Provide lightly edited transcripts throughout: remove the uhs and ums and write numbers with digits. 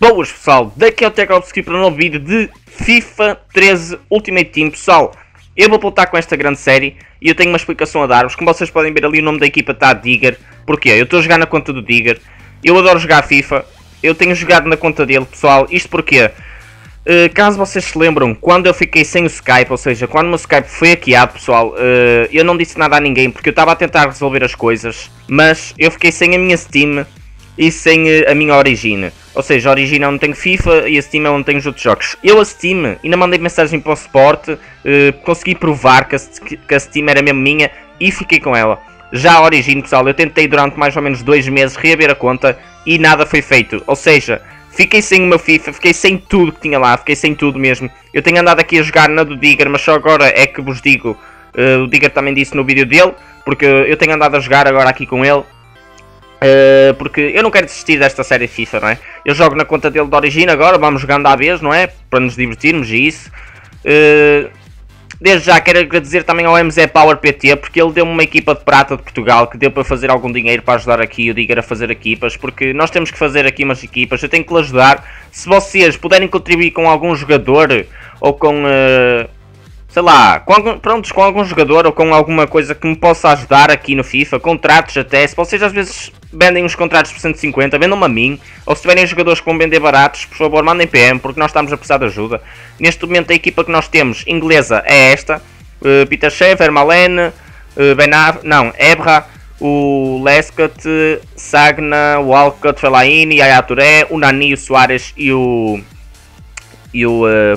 Boas pessoal, daqui é o Tiagovski para um novo vídeo de FIFA 13 Ultimate Team. Pessoal, eu vou voltar com esta grande série e eu tenho uma explicação a dar-vos. Como vocês podem ver ali, o nome da equipa está Digger. Porquê? Eu estou a jogar na conta do Digger. Eu adoro jogar FIFA, eu tenho jogado na conta dele, pessoal. Isto porquê? Caso vocês se lembram, quando eu fiquei sem o Skype, ou seja, quando o meu Skype foi hackeado, pessoal, eu não disse nada a ninguém porque eu estava a tentar resolver as coisas, mas eu fiquei sem a minha Steam e sem a minha Origin. Ou seja, a Origin é onde tenho FIFA e a Steam é onde tenho os outros jogos. Eu a Steam ainda mandei mensagem para o suporte, consegui provar que a Steam era mesmo minha e fiquei com ela. Já a Origin, pessoal, eu tentei durante mais ou menos 2 meses reabrir a conta e nada foi feito. Ou seja, fiquei sem o meu FIFA, fiquei sem tudo que tinha lá, fiquei sem tudo mesmo. Eu tenho andado aqui a jogar na do Digger, mas só agora é que vos digo. O Digger também disse no vídeo dele, porque eu tenho andado a jogar agora aqui com ele. Porque eu não quero desistir desta série FIFA, não é? Eu jogo na conta dele de Origin agora, vamos jogando à vez, não é? Para nos divertirmos e isso. Desde já quero agradecer também ao MZ Power PT, porque ele deu-me uma equipa de prata de Portugal, que deu para fazer algum dinheiro para ajudar aqui o Digger a fazer equipas, porque nós temos que fazer aqui umas equipas, eu tenho que lhe ajudar. Se vocês puderem contribuir com algum jogador, ou com... sei lá, com algum jogador ou com alguma coisa que me possa ajudar aqui no FIFA, contratos até, se vocês às vezes vendem uns contratos por 150, vendam-me a mim, ou se tiverem jogadores que vão vender baratos, por favor mandem PM, porque nós estamos a precisar de ajuda. Neste momento a equipa que nós temos, inglesa, é esta, Peter Cech, Vermalen, Ebra, o Lescott, Sagna, Walcott, Fellaini, Yaya Touré, o Nani, o Soares e o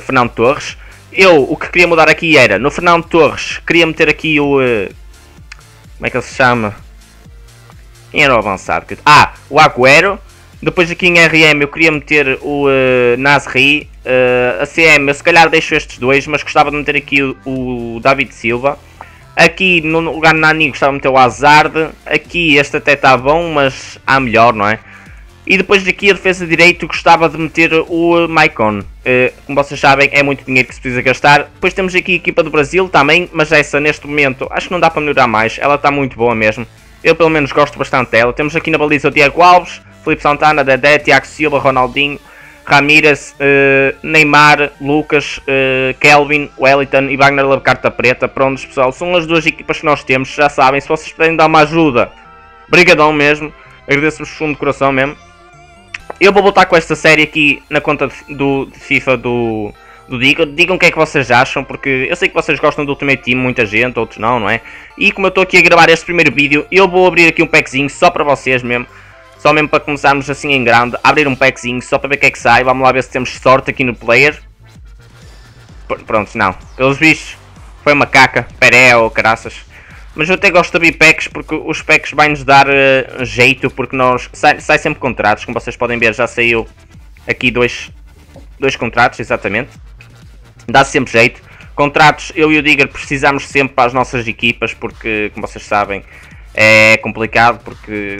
Fernando Torres. Eu, o que queria mudar aqui era, no Fernando Torres, queria meter aqui o... como é que ele se chama? Quem era o avançado? O Aguero. Depois aqui em RM eu queria meter o Nasri. A CM eu se calhar deixo estes dois, mas gostava de meter aqui o David Silva. Aqui no lugar de Nani gostava de meter o Hazard. Aqui este até está bom, mas há melhor, não é? E depois daqui a defesa de direito gostava de meter o Maicon. Como vocês sabem, é muito dinheiro que se precisa gastar. Depois temos aqui a equipa do Brasil também, mas essa neste momento acho que não dá para melhorar mais. Ela está muito boa mesmo. Eu pelo menos gosto bastante dela. Temos aqui na baliza o Diego Alves, Felipe Santana, Dedé, Tiago Silva, Ronaldinho, Ramirez, Neymar, Lucas, Kelvin, Wellington e Wagner Love Carta Preta. Prontos pessoal, são as duas equipas que nós temos. Já sabem, se vocês puderem dar uma ajuda, brigadão mesmo. Agradeço-vos fundo de coração mesmo. Eu vou voltar com esta série aqui na conta de FIFA do Digger. Digam o que é que vocês acham, porque eu sei que vocês gostam do Ultimate Team, muita gente, outros não, não é? E como eu estou aqui a gravar este primeiro vídeo, eu vou abrir aqui um packzinho só para vocês mesmo. Só mesmo para começarmos assim em grande, abrir um packzinho só para ver o que é que sai. Vamos lá ver se temos sorte aqui no player. Pronto, não. Pelos bichos, foi uma caca, peré ou caraças. Mas eu até gosto de abrir packs porque os packs vai nos dar jeito, porque nós sai sempre contratos, como vocês podem ver já saiu aqui dois contratos, exatamente. Dá sempre jeito. Contratos eu e o Digger precisamos sempre para as nossas equipas porque, como vocês sabem, é complicado porque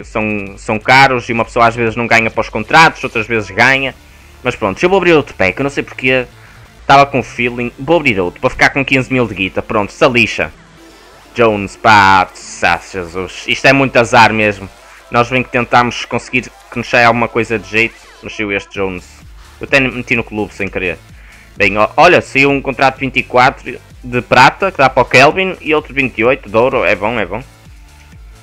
são caros e uma pessoa às vezes não ganha para os contratos, outras vezes ganha. Mas pronto, eu vou abrir outro pack, eu não sei porque estava com feeling, vou abrir outro para ficar com 15 mil de guita, pronto, se lixa. Jones, pá, Jesus, isto é muito azar mesmo. Nós bem que tentámos conseguir que nos saia alguma coisa de jeito, mas saiu este Jones. Eu até meti no clube sem querer. Bem, olha, saiu um contrato 24 de prata, que dá para o Kelvin, e outro 28 de ouro, é bom, é bom.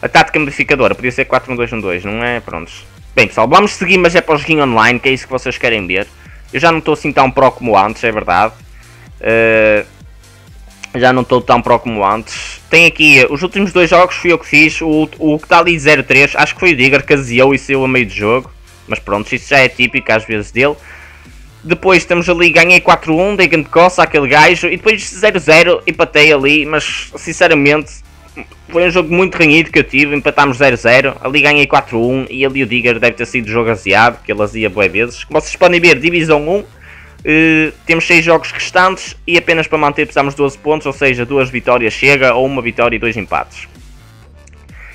A tática modificadora, podia ser 4-1-2-1-2, não é? Prontos. Bem pessoal, vamos seguir, mas é para o joguinho online, que é isso que vocês querem ver. Eu já não estou assim tão pro como antes, é verdade. Já não estou tão pro como antes. Tem aqui, os últimos dois jogos fui eu que fiz. O que está ali 0-3, acho que foi o Digger que aziou e saiu a meio de jogo. Mas pronto, isso já é típico às vezes dele. Depois temos ali, ganhei 4-1, dei grande coça àquele gajo. E depois 0-0, empatei ali, mas sinceramente foi um jogo muito renhido que eu tive. Empatámos 0-0, ali ganhei 4-1 e ali o Digger deve ter sido jogo aziado, que ele azia boas vezes. Como vocês podem ver, divisão 1. Temos 6 jogos restantes e apenas para manter precisamos 12 pontos, ou seja, 2 vitórias chega, ou 1 vitória e 2 empates.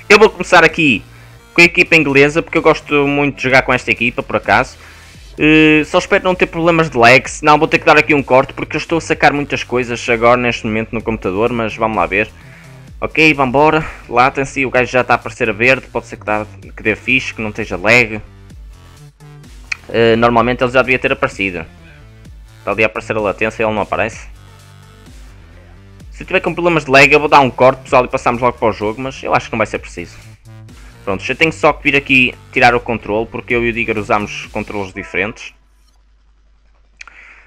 Eu vou começar aqui com a equipa inglesa, porque eu gosto muito de jogar com esta equipa, por acaso. Só espero não ter problemas de lag, senão vou ter que dar aqui um corte, porque eu estou a sacar muitas coisas agora neste momento no computador, mas vamos lá ver. Ok, vambora, latem-se, o gajo já está a aparecer a verde, pode ser que dê fixe, que não esteja lag. normalmente ele já devia ter aparecido. Está ali a aparecer a latência e ele não aparece. Se tiver com problemas de lag eu vou dar um corte, pessoal, e passamos logo para o jogo, mas eu acho que não vai ser preciso. Pronto, eu tenho só que vir aqui tirar o controle, porque eu e o Digger usamos controles diferentes.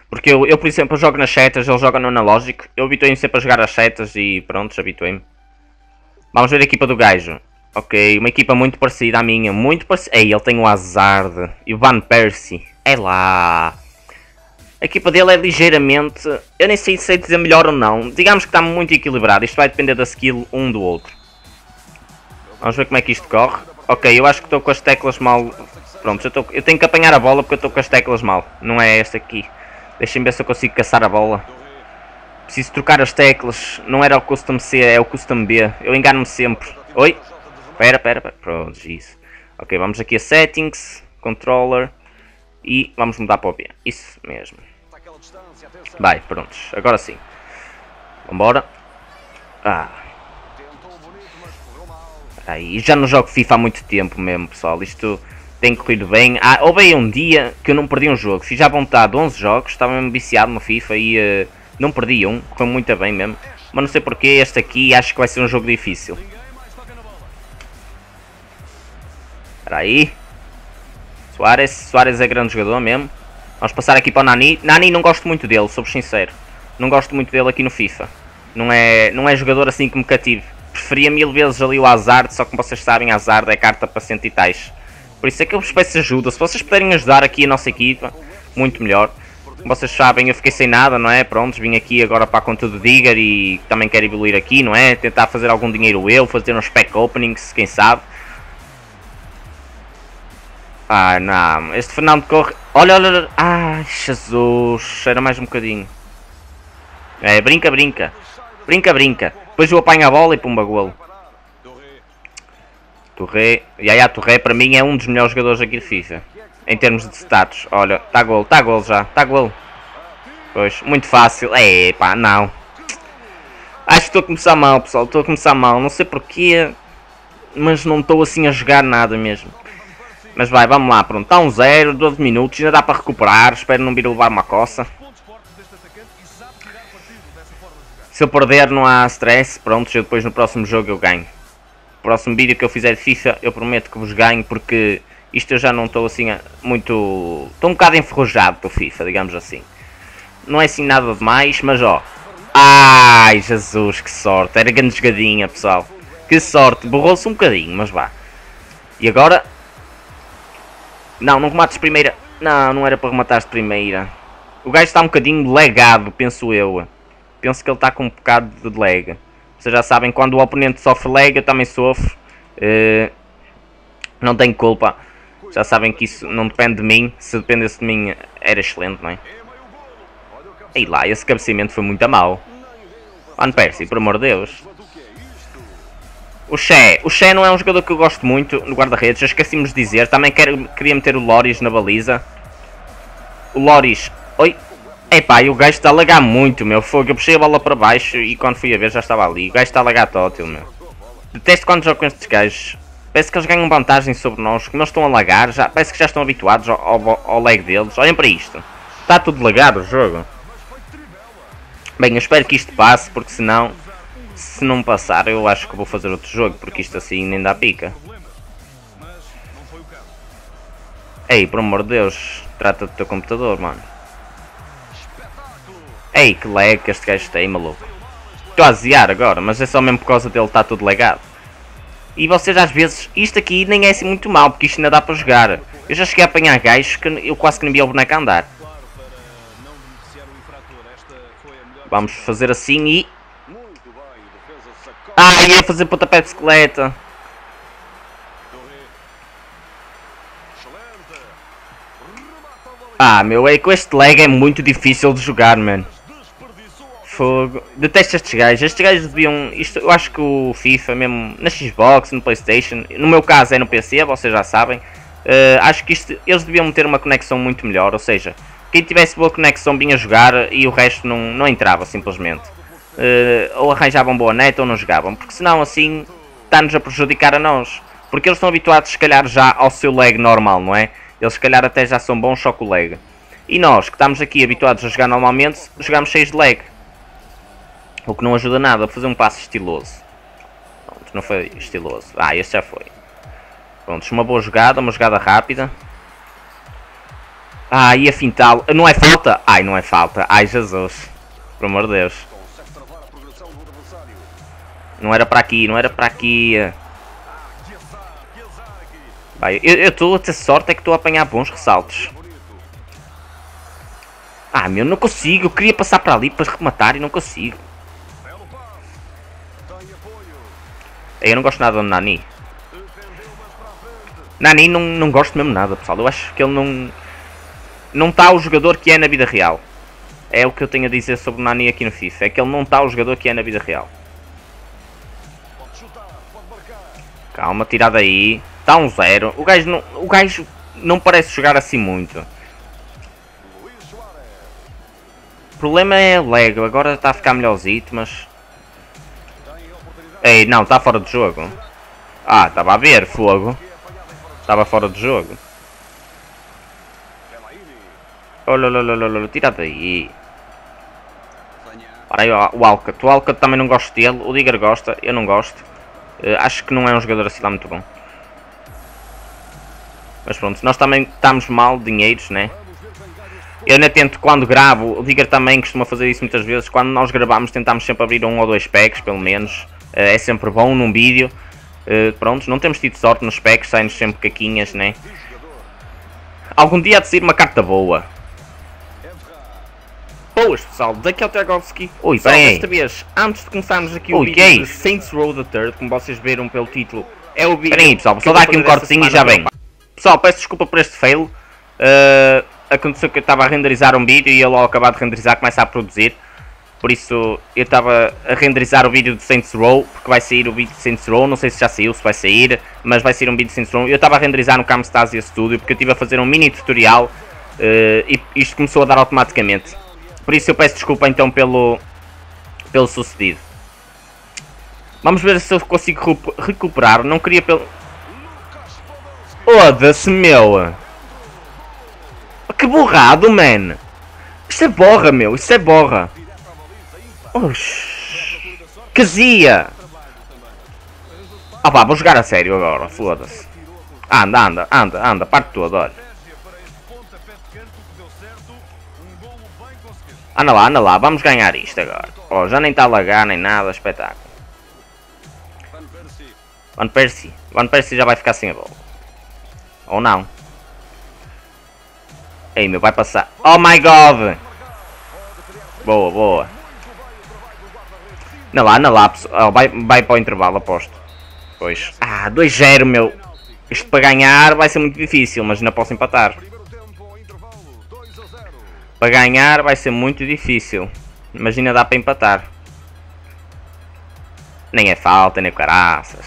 Porque eu por exemplo, jogo nas setas, ele joga no analógico. Eu habituei-me sempre a jogar as setas e pronto, habituei-me. Vamos ver a equipa do gajo. Ok, uma equipa muito parecida à minha, muito parecida. Ei, ele tem o Hazard e o Van Persie. É lá. A equipa dele é ligeiramente... Eu nem sei se é dizer melhor ou não. Digamos que está muito equilibrado. Isto vai depender da skill um do outro. Vamos ver como é que isto corre. Ok, eu acho que estou com as teclas mal... Pronto, eu tenho que apanhar a bola porque eu estou com as teclas mal. Não é esta aqui. Deixem-me ver se eu consigo caçar a bola. Preciso trocar as teclas. Não era o custom C, é o custom B. Eu engano-me sempre. Oi? Pera. Pronto, isso. Ok, vamos aqui a settings. Controller. E vamos mudar para o B. Isso mesmo. Vai, prontos. Agora sim. Vambora. Ah. Aí, já não jogo FIFA há muito tempo mesmo, pessoal. Isto tem corrido bem. Ah, houve um dia que eu não perdi um jogo. Fiz à vontade 11 jogos. Estava mesmo viciado no FIFA e não perdi um. Correu muito bem mesmo. Mas não sei porquê. Este aqui acho que vai ser um jogo difícil. Espera aí. Soares é grande jogador mesmo. Vamos passar aqui para o Nani. Nani não gosto muito dele, sou sincero. Não gosto muito dele aqui no FIFA. Não é jogador assim que me cative. Preferia mil vezes ali o Hazard, só que como vocês sabem, Hazard é carta para cento e tais. Por isso é que eu vos peço ajuda. Se vocês puderem ajudar aqui a nossa equipa, muito melhor. Como vocês sabem, eu fiquei sem nada, não é? Prontos, vim aqui agora para a conta do Digger e também quero evoluir aqui, não é? Tentar fazer algum dinheiro eu, fazer uns pack openings, quem sabe. Ah, não. Este Fernando corre... Olha. Ai, Jesus. Era mais um bocadinho. É, brinca. Depois eu apanho a bola e pumba, golo. Touré. Yaya Touré, para mim, é um dos melhores jogadores aqui de FIFA. Em termos de status. Olha, está golo já. Está golo. Pois, muito fácil. É, pá, não. Acho que estou a começar mal, pessoal. Não sei porquê. Mas não estou assim a jogar nada mesmo. Mas vai, vamos lá, pronto, está um 0, 12 minutos, ainda dá para recuperar, espero não vir a levar uma coça. Se eu perder não há stress, pronto, eu depois no próximo jogo eu ganho. No próximo vídeo que eu fizer de FIFA eu prometo que vos ganho, porque isto eu já não estou assim muito... Estou um bocado enferrujado do FIFA, digamos assim. Não é assim nada demais, mas ó... Ai, Jesus, que sorte, era grande jogadinha, pessoal. Que sorte, borrou-se um bocadinho, mas vá. E agora... Não, não remates de primeira. Não, não era para rematar de primeira. O gajo está um bocadinho lagado, penso eu. Penso que ele está com um bocado de lag. Vocês já sabem, quando o oponente sofre lag, eu também sofro. Não tenho culpa. Já sabem que isso não depende de mim. Se dependesse de mim, era excelente, não é? Ei lá, esse cabeceamento foi muito a mau. Van Persie, por amor de Deus. O Che não é um jogador que eu gosto muito no guarda-redes, já esquecemos de dizer. Também queria meter o Loris na baliza. O Loris... Oi? Epá, o gajo está a lagar muito, meu. Fogo, eu puxei a bola para baixo e quando fui a ver já estava ali. O gajo está a lagar tótil, meu. Detesto quando jogo com estes gajos. Parece que eles ganham vantagem sobre nós. Como eles estão a lagar, já, parece que já estão habituados ao lag deles. Olhem para isto. Está tudo lagado o jogo. Bem, eu espero que isto passe, porque senão... Se não passar, eu acho que vou fazer outro jogo, porque isto assim nem dá pica. Ei, por amor de Deus, trata do teu computador, mano. Ei, que lag que este gajo tem, maluco. Estou a aziar agora, mas é só mesmo por causa dele estar tudo lagado. E vocês às vezes, isto aqui nem é assim muito mal, porque isto ainda dá para jogar. Eu já cheguei a apanhar gajos que eu quase que nem via o boneco a andar. Vamos fazer assim e... Ah, ia fazer pontapé de bicicleta. Ah, meu, é com este lag é muito difícil de jogar, mano. Fogo. Detesto estes gajos. Estes gajos deviam... Isto, eu acho que o FIFA mesmo... Na Xbox, no Playstation... No meu caso é no PC, vocês já sabem. Acho que isto, eles deviam ter uma conexão muito melhor. Ou seja, quem tivesse boa conexão vinha jogar e o resto não entrava, simplesmente. Ou arranjavam boa neta ou não jogavam, porque senão assim está-nos a prejudicar a nós, porque eles estão habituados se calhar já ao seu lag normal, não é? Eles se calhar até já são bons, só com o lag. E nós, que estamos aqui habituados a jogar normalmente, jogamos cheios de lag. O que não ajuda nada a fazer um passo estiloso. Pronto, não foi estiloso. Ah, este já foi. Pronto, uma boa jogada, uma jogada rápida. Ah, e a fintal. Não é falta? Ai, não é falta. Ai, Jesus. Por amor de Deus. Não era para aqui, não era para aqui. Vai, eu estou a ter sorte, é que estou a apanhar bons ressaltos. Ah, meu, não consigo. Eu queria passar para ali para rematar e não consigo. Eu não gosto nada do Nani. Nani não gosto mesmo nada, pessoal. Eu acho que ele não está o jogador que é na vida real. É o que eu tenho a dizer sobre o Nani aqui no FIFA. É que ele não está o jogador que é na vida real. Calma, tirada aí. Está um zero. O gajo não parece jogar assim muito. O problema é Lego, agora está a ficar melhorzito, mas... Ei, não, está fora de jogo. Ah, estava a ver, fogo. Estava fora de jogo. Olha, tira daí. Para aí o Alcott. O Alcott também não gosto dele, o Digger gosta, eu não gosto. Acho que não é um jogador assim lá muito bom. Mas pronto, nós também estamos mal de dinheiros, né? Eu ainda tento, quando gravo, o Digger também costuma fazer isso muitas vezes, quando nós gravamos tentamos sempre abrir um ou dois packs, pelo menos, é sempre bom num vídeo. Pronto, não temos tido sorte nos packs, saem-nos sempre caquinhas, né? Algum dia há de sair uma carta boa. Boas, pessoal, daqui é o Tiagovski. Oi, pessoal, desta vez, antes de começarmos aqui o vídeo de Saints Row the Third, como vocês viram pelo título, é o vídeo... Espera aí, pessoal, só dá aqui um cortezinho e já vem. Pessoal, peço desculpa por este fail. Aconteceu que eu estava a renderizar um vídeo e ele ao acabar de renderizar começa a produzir. Por isso eu estava a renderizar o vídeo de Saints Row, porque vai sair o vídeo de Saints Row, não sei se já saiu, se vai sair, mas vai sair um vídeo de Saints Row. Eu estava a renderizar no Camstasia Studio porque eu estive a fazer um mini tutorial e isto começou a dar automaticamente. Por isso eu peço desculpa então pelo sucedido. Vamos ver se eu consigo recuperar, não queria pelo... Foda-se, meu! Que borrado, man! Isto é borra, meu! Isto é borra! Oxi! Que zia! Ah pá, vou jogar a sério agora, foda-se! Anda, parte toda, olha! Anda lá, vamos ganhar isto agora! Oh, já nem está a lagar, nem nada, espetáculo! Van Persie já vai ficar sem a bola! Ou não! Ei, meu, vai passar. Oh my god! Boa. Anda lá, pessoal. Oh, vai para o intervalo, aposto. Pois. Ah, 2-0, meu. Isto para ganhar vai ser muito difícil, mas não posso empatar. Para ganhar vai ser muito difícil. Imagina, dá para empatar. Nem é falta, nem caraças.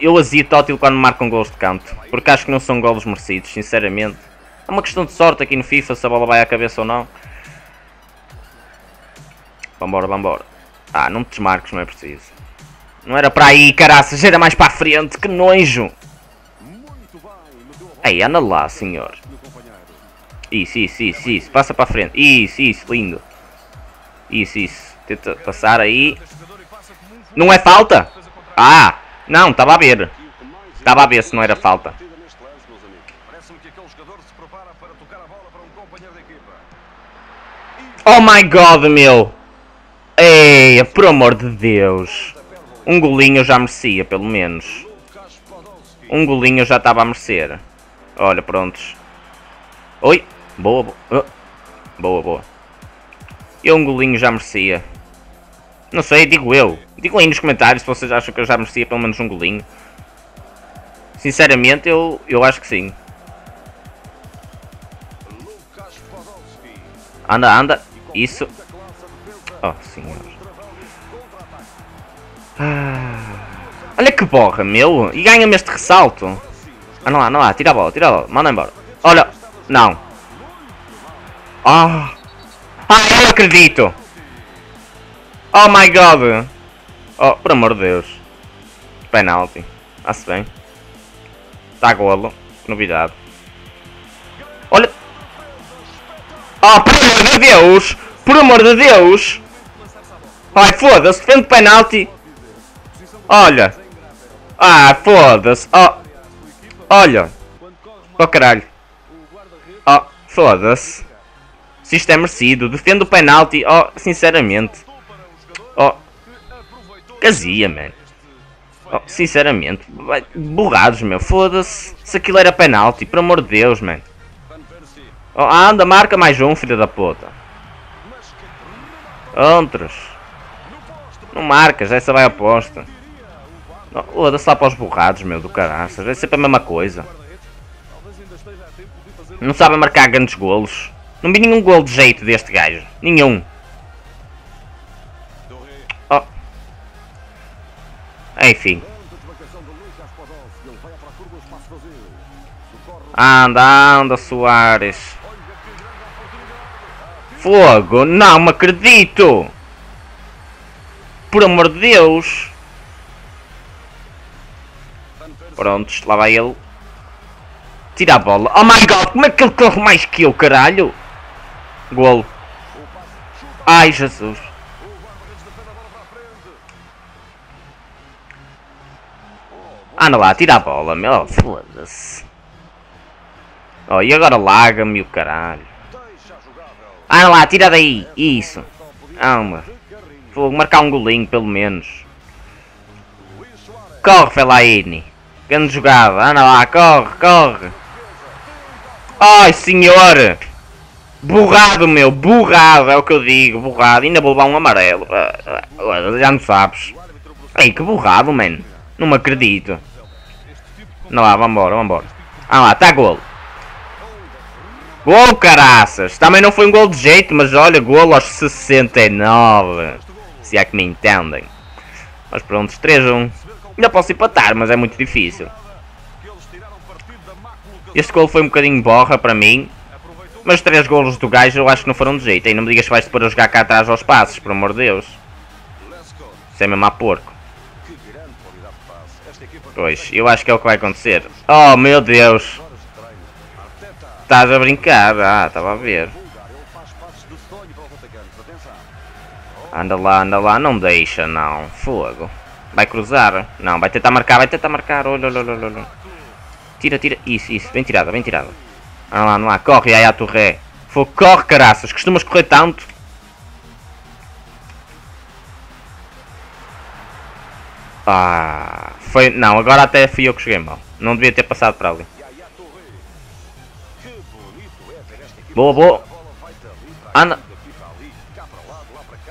Eu azito ótimo quando marcam golos de canto, porque acho que não são golos merecidos, sinceramente. É uma questão de sorte aqui no FIFA, se a bola vai à cabeça ou não. Vambora. Ah, não te desmarques, não é preciso. Não era para aí, caraças, era mais para a frente, que nojo! Aí, anda lá, senhor. Isso, passa para a frente. Isso, lindo. Isso, tenta passar aí. Não é falta? Ah! Não, estava a ver. Estava a ver se não era falta. Oh my god, meu. Ei, por amor de Deus. Um golinho eu já merecia, pelo menos. Um golinho eu já estava a merecer. Olha, prontos. Oi. Boa. Eu um golinho já merecia. Não sei, digo eu. Digam aí nos comentários se vocês acham que eu já merecia pelo menos um golinho. Sinceramente, eu acho que sim. Anda. Isso. Oh, senhor. Olha que borra, meu. E ganha-me este ressalto. Anda lá. Tira a bola. Manda embora. Olha. Não. Ah, eu acredito. Oh my god! Oh, por amor de Deus! Penalti. Está-se bem. Está golo. Novidade. Olha. Oh, por amor de Deus! Por amor de Deus! Ai, foda-se. Defende penalti. Olha. Ah, foda-se. Oh. Olha. Oh, caralho. Oh, foda-se. Se isto é merecido. Defende o penalti. Oh, sinceramente. Oh. Casia, mano. Oh, sinceramente. Burrados, meu. Foda-se. Se aquilo era penalti. Por amor de Deus, mano. Oh, anda, marca mais um, filho da puta. Outros. Não marcas. Essa vai à posta. Oh, dá-se lá para os burrados, meu, do caraças. É sempre a mesma coisa. Não sabe marcar grandes golos. Não vi nenhum golo de jeito deste gajo. Nenhum. Oh. Enfim. Anda, anda, Soares. Fogo. Não me acredito. Por amor de Deus. Prontos, lá vai ele. Tira a bola. Oh my god, como é que ele corre mais que eu, caralho? Golo. Ai, Jesus. Anda lá, tira a bola, meu. Oh, foda-se. Oh, e agora larga-me o caralho. Anda lá, tira daí. Isso. Anda. Vou marcar um golinho, pelo menos. Corre, Fellaini. Grande jogada. Anda lá, corre, corre. Ai, senhor. Burrado, meu. Burrado. É o que eu digo. Burrado. Ainda vou levar um amarelo. Já não sabes. Ei, que burrado, mano. Não me acredito. Anda lá, vambora, vambora. Anda lá, está golo. Golo, caraças. Também não foi um golo de jeito, mas olha, golo aos 69. Se é que me entendem. Mas pronto, 3-1. Ainda posso empatar, mas é muito difícil. Este golo foi um bocadinho borra para mim. Mas 3 golos do gajo eu acho que não foram de jeito. E não me digas que vais-te pôr a jogar cá atrás aos passos, por amor de Deus. Isso é mesmo a porco. Pois, eu acho que é o que vai acontecer. Oh, meu Deus. Estás a brincar. Ah, estava a ver. Anda lá, anda lá. Não me deixa, não. Fogo. Vai cruzar. Não, vai tentar marcar, vai tentar marcar. Olha, olha, olha, olha. Tira, tira. Isso, isso. Bem tirada, bem tirada. Ah, lá, não há. Corre, Yaya Touré. Fogo, corre, caraças. Costumas correr tanto. Ah, foi... Não, agora até fui eu que cheguei mal. Não devia ter passado para ali. Boa, boa. Anda.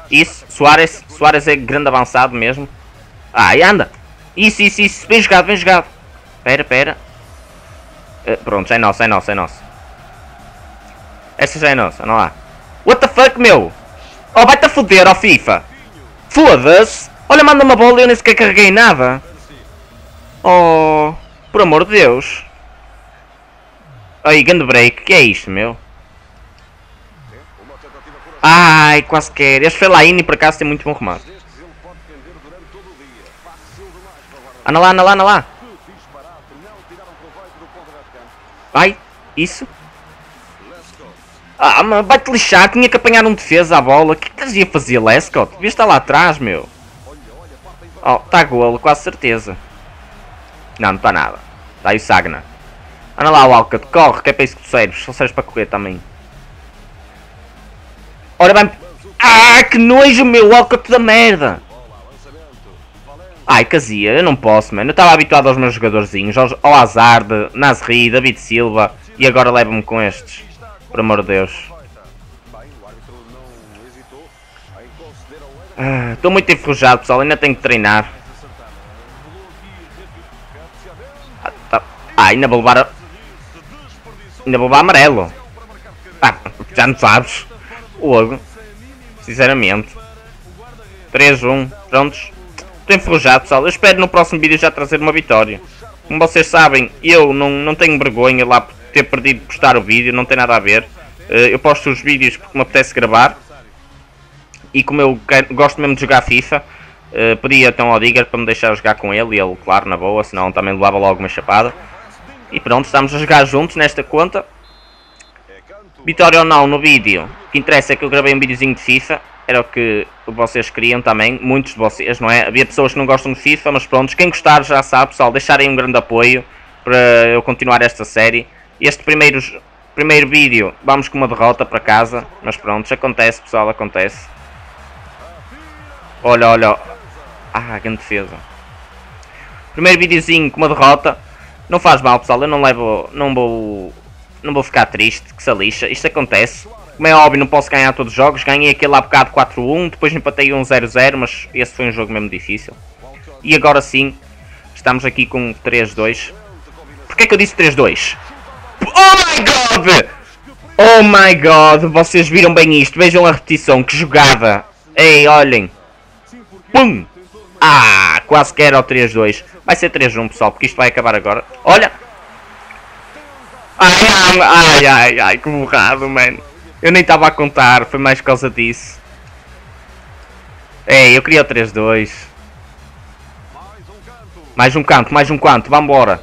Isso, Soares. Soares é grande avançado mesmo. Ah, e anda! Isso, isso, isso! Bem jogado, bem jogado! Pera, pera! Pronto, já é nosso, é nosso, é nosso! Essa já é nossa, não há! What the fuck, meu! Oh, vai-te a foder, ó FIFA! Foda-se! Olha, manda uma bola e eu nem sequer carreguei nada! Oh, por amor de Deus! Ai, grande break! Que é isto, meu? Ai, quase quer! Este Fellaini, por acaso, tem muito bom remate! Anda lá, anda lá, anda lá. Ai, isso. Ah, mas vai-te lixar. Tinha que apanhar um defesa à bola. O que estás a fazer, Lescott? Devias estar lá atrás, meu. Oh, está golo, quase certeza. Não, não está nada. Está aí o Sagna. Anda lá, o Alcott. Corre, que é para isso que tu serves. Só serves para correr também. Ora bem. Ah, que nojo, meu. O Alcott da merda. Ai, casia, eu não posso, mano. Eu estava habituado aos meus jogadorzinhos, ao Hazard, Nasri, David Silva, e agora leva-me com estes. Por amor de Deus. Estou muito enferrujado, pessoal. Ainda tenho que treinar. Ah, tá. Ah, ainda vou levar a... Ainda vou levar amarelo. Ah, já não sabes. Logo. Sinceramente. 3-1. Prontos? Estou enferrujado, pessoal. Eu espero no próximo vídeo já trazer uma vitória. Como vocês sabem, eu não tenho vergonha lá por ter perdido de postar o vídeo. Não tem nada a ver. Eu posto os vídeos porque me apetece gravar. E como eu gosto mesmo de jogar FIFA, Pedi então ao Digger para me deixar jogar com ele, e ele, claro, na boa, senão também levava logo uma chapada. E pronto, estamos a jogar juntos nesta conta. Vitória ou não no vídeo, o que interessa é que eu gravei um videozinho de FIFA. Era o que vocês queriam também, muitos de vocês, não é? Havia pessoas que não gostam de FIFA, mas pronto, quem gostar já sabe, pessoal, deixarem um grande apoio para eu continuar esta série. Este primeiro vídeo, vamos com uma derrota para casa, mas pronto, acontece, pessoal, acontece. Olha, olha, ah, grande defesa. Primeiro videozinho com uma derrota, não faz mal, pessoal, eu não levo, não vou ficar triste, que se lixa, isto acontece. Como é óbvio, não posso ganhar todos os jogos. Ganhei aquele há bocado 4-1, depois empatei 1-0-0, mas esse foi um jogo mesmo difícil. E agora sim, estamos aqui com 3-2. Porquê é que eu disse 3-2? Oh my god! Oh my god! Vocês viram bem isto, vejam a repetição, que jogada! Ei, olhem! Pum! Ah, quase que era o 3-2. Vai ser 3-1, pessoal, porque isto vai acabar agora. Olha! Ai, ai, ai, ai, que borrado, mano! Eu nem estava a contar, foi mais por causa disso. É, eu queria o 3-2. Mais um canto, vambora.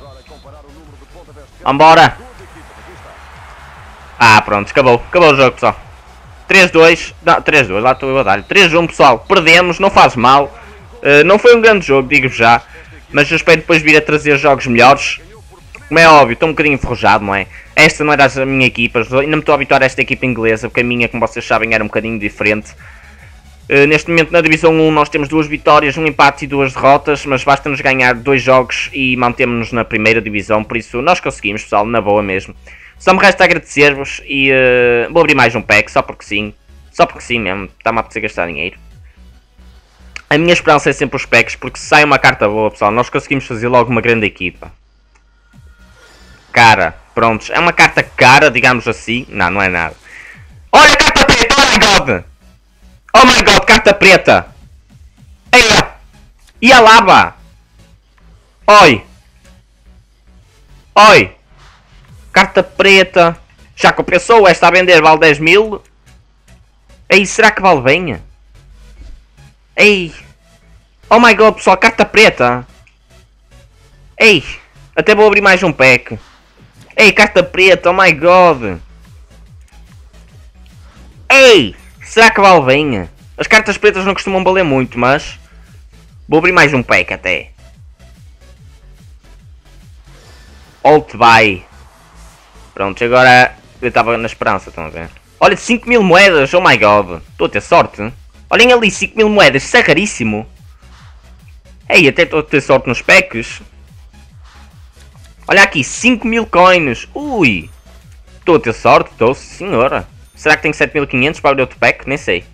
Ah, pronto, acabou o jogo, pessoal. 3-2, não, 3-2, lá estou eu a dar-lhe. 3-1, pessoal, perdemos, não faz mal. Não foi um grande jogo, digo-vos já. Mas eu espero depois vir a trazer jogos melhores. Como é óbvio, estou um bocadinho enferrujado, não é? Esta não era a minha equipa, ainda me estou a habituar a esta equipa inglesa, porque a minha, como vocês sabem, era um bocadinho diferente. Neste momento, na Divisão 1, nós temos 2 vitórias, 1 empate e 2 derrotas, mas basta-nos ganhar 2 jogos e mantemos-nos na primeira divisão, por isso nós conseguimos, pessoal, na boa mesmo. Só me resta agradecer-vos e vou abrir mais um pack, só porque sim mesmo, está-me a apetecer gastar dinheiro. A minha esperança é sempre os packs, porque se sai uma carta boa, pessoal, nós conseguimos fazer logo uma grande equipa. Cara, prontos, é uma carta cara, digamos assim, não, não é nada. Olha a carta preta, oh my god, carta preta. Eia, e a lava. Oi, oi, carta preta, já compensou, esta a vender vale 10 mil. Ei, será que vale bem? Ei, oh my god, pessoal, carta preta. Ei, até vou abrir mais um pack. Ei, carta preta, oh my god. Ei, será que vale bem? As cartas pretas não costumam valer muito, mas vou abrir mais um pack até. Alt buy. Pronto, agora eu estava na esperança, estão a ver? Olha, 5 mil moedas, oh my god. Estou a ter sorte. Olhem ali, 5 mil moedas, isso é raríssimo. Ei, até estou a ter sorte nos packs. Olha aqui, 5 mil coins. Ui. Estou a ter sorte, estou, senhora. Será que tenho 7.500 para abrir outro pack? Nem sei.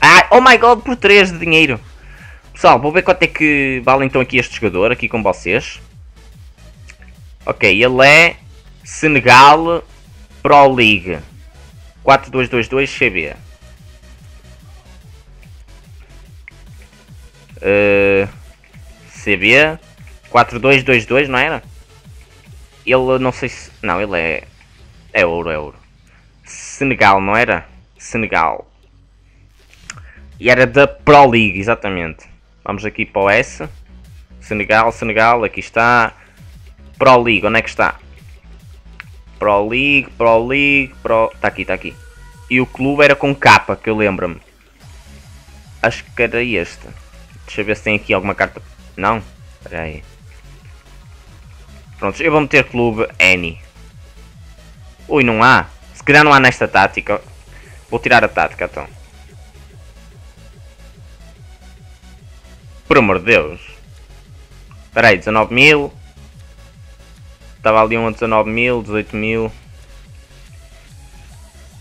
Ah, oh my god, por 3 de dinheiro. Pessoal, vou ver quanto é que vale então aqui este jogador, aqui com vocês. Ok, ele é Senegal Pro League. 4222 CB. CB 4222, não era? Ele, não sei se... Não, ele é... É ouro, é ouro. Senegal, não era? Senegal. E era da Pro League, exatamente. Vamos aqui para o S. Senegal, Senegal, aqui está. Pro League, onde é que está? Pro League, Pro League, Pro... Está aqui, está aqui. E o clube era com K, que eu lembro-me. Acho que era este. Deixa eu ver se tem aqui alguma carta... Não? Espera aí. Pronto, eu vou meter clube N. Ui, não há. Se calhar não há nesta tática. Vou tirar a tática, então. Por amor de Deus. Espera aí, 19 mil. Estava ali um a 19 mil, 18 mil.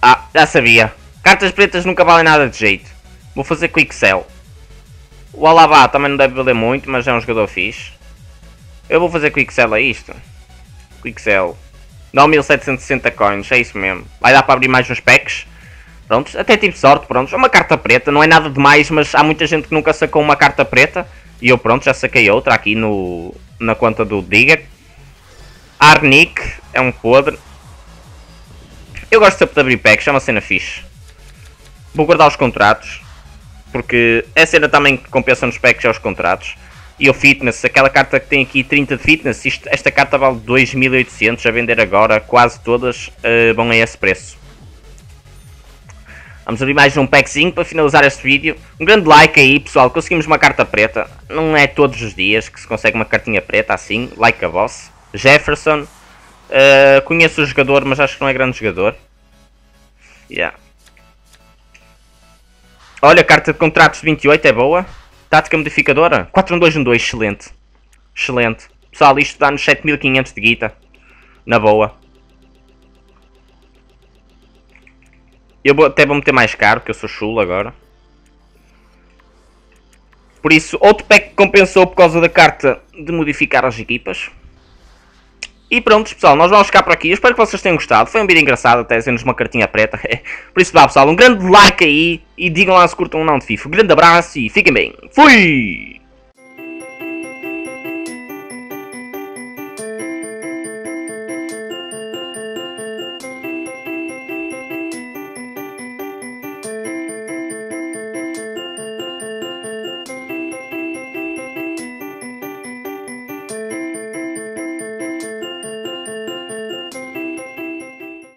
Ah, já sabia. Cartas pretas nunca valem nada de jeito. Vou fazer quick sell. O Alaba também não deve valer muito, mas é um jogador fixe. Eu vou fazer quick sell a isto. Quick sell. 9.760 coins, é isso mesmo. Vai dar para abrir mais uns packs. Prontos, até tive sorte, prontos. É uma carta preta, não é nada demais, mas há muita gente que nunca sacou uma carta preta. E eu, pronto, já saquei outra aqui no, na conta do Digger. Arnick, é um podre. Eu gosto sempre de abrir packs, é uma cena fixe. Vou guardar os contratos. Porque a cena também que compensa nos packs é os contratos. E o fitness, aquela carta que tem aqui 30 de fitness, esta carta vale 2.800 a vender agora, quase todas vão a esse preço. Vamos abrir mais um packzinho para finalizar este vídeo. Um grande like aí, pessoal, conseguimos uma carta preta. Não é todos os dias que se consegue uma cartinha preta assim, like a boss. Jefferson, conheço o jogador, mas acho que não é grande jogador. Yeah. Olha, a carta de contratos de 28 é boa. Tática modificadora, 4-1-2-1-2, excelente. Excelente. Pessoal, isto dá-nos 7.500 de guita. Na boa. Eu vou, até vou meter mais caro, porque eu sou chulo agora. Por isso, outro pack que compensou por causa da carta de modificar as equipas. E pronto, pessoal, nós vamos ficar por aqui. Eu espero que vocês tenham gostado. Foi um vídeo engraçado, até sendo uma cartinha preta. Por isso, vá, pessoal, um grande like aí. E digam lá se curtam ou não de FIFA. Um grande abraço e fiquem bem. Fui!